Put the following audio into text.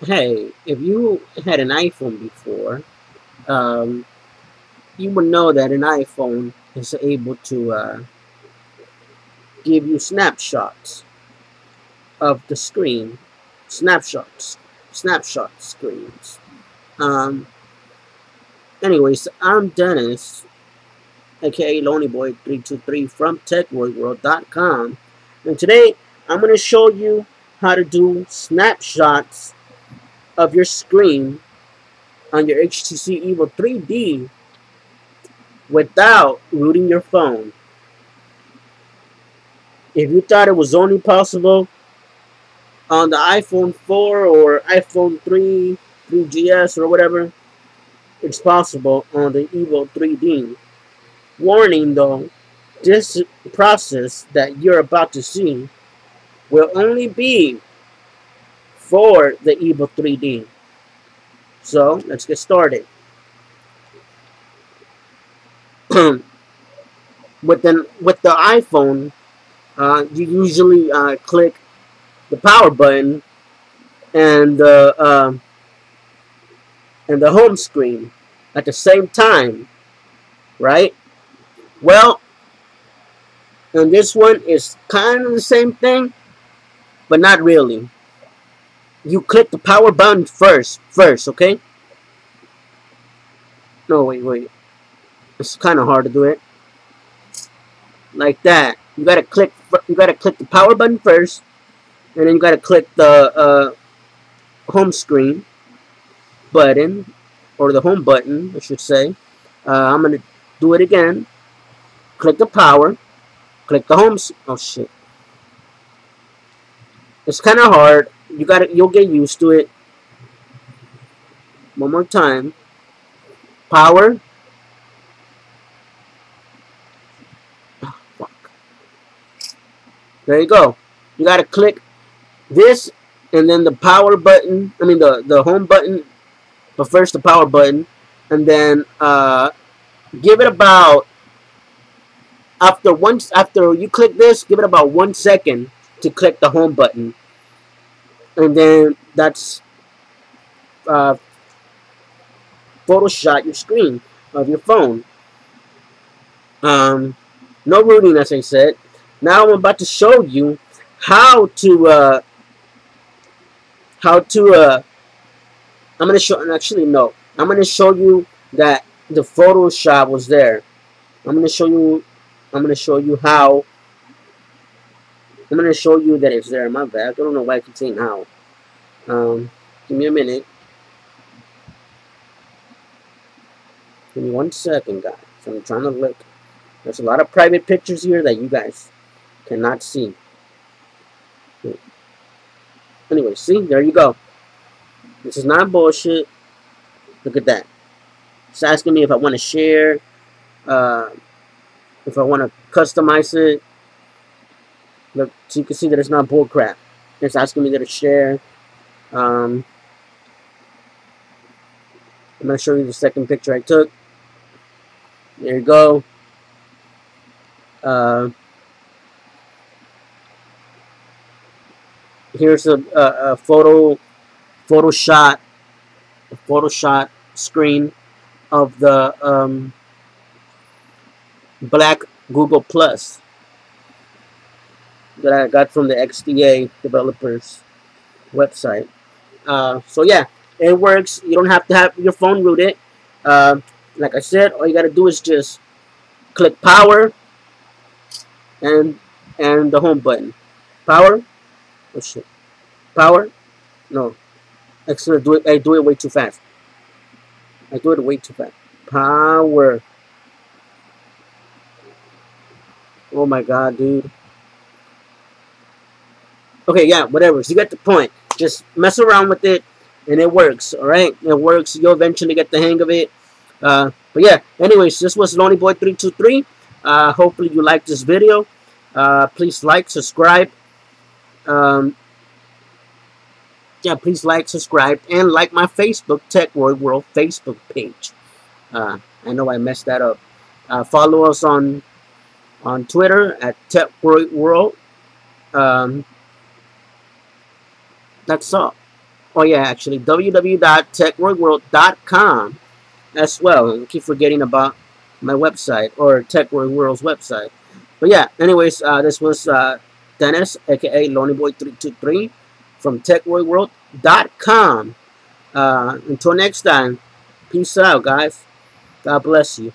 hey, if you had an iPhone before, you would know that an iPhone is able to give you snapshots of the screen, snapshot screens. Anyways, I'm Dennis, aka lonelyboy323 from techroidworld.com, and today I'm going to show you how to do snapshots of your screen on your HTC EVO 3D without rooting your phone. If you thought it was only possible on the iPhone 4 or iPhone 3, 3GS or whatever, it's possible on the EVO 3D. Warning though, this process that you're about to see will only be for the EVO 3D. So let's get started. with the iPhone, you usually click the power button and the home screen at the same time, right? Well, and this one is kind of the same thing, but not really. You click the power button first, okay? No, wait. It's kind of hard to do it like that. You gotta click the power button first, and then you gotta click the home screen button, or the home button, I should say. I'm gonna do it again. Click the power, click the home. Oh shit! It's kind of hard. You'll get used to it. One more time. Power. Oh, fuck. There you go. You gotta click this and then the power button. I mean the home button, but first the power button, and then give it about after you click this, give it about 1 second to click the home button. And then that's Photoshop your screen of your phone. No rooting, as I said. Now I'm about to show you how to I'm gonna show. Actually, no. I'm gonna show you that the Photoshop was there. I'm gonna show you that it's there. My bad. I don't know why I keep saying how. Give me a minute. Give me 1 second, guys. I'm trying to look. There's a lot of private pictures here that you guys cannot see. Anyway, see? There you go. This is not bullshit. Look at that. It's asking me if I want to share, if I want to customize it. Look, so you can see that it's not bullcrap. It's asking me to share. I'm going to show you the second picture I took. There you go. Here's a Photoshop screen of the black Google+ that I got from the XDA developers website. So yeah, it works. You don't have to have your phone rooted. Like I said, all you gotta do is just click power and the home button. Power. Oh shit. Power. No. Actually, I do it way too fast. Power. Oh my god, dude. Okay, yeah, whatever. So you get the point. Just mess around with it, and it works, alright? It works. You'll eventually get the hang of it. But yeah, anyways, this was lonelyboy323. Hopefully you liked this video. Please like, subscribe. Yeah, please like, subscribe, and like my Facebook, Techroid World Facebook page. I know I messed that up. Follow us on Twitter at Techroid World. That's all. Oh yeah, actually, www.techroidworld.com as well. I keep forgetting about my website, or Techroid World's website. But yeah, anyways, this was Dennis, aka lonelyboy323 from techroidworld.com. Until next time, peace out, guys. God bless you.